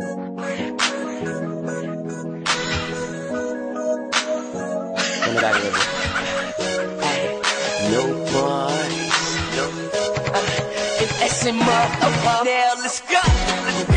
No boys. No. It's SMR. Now let's go.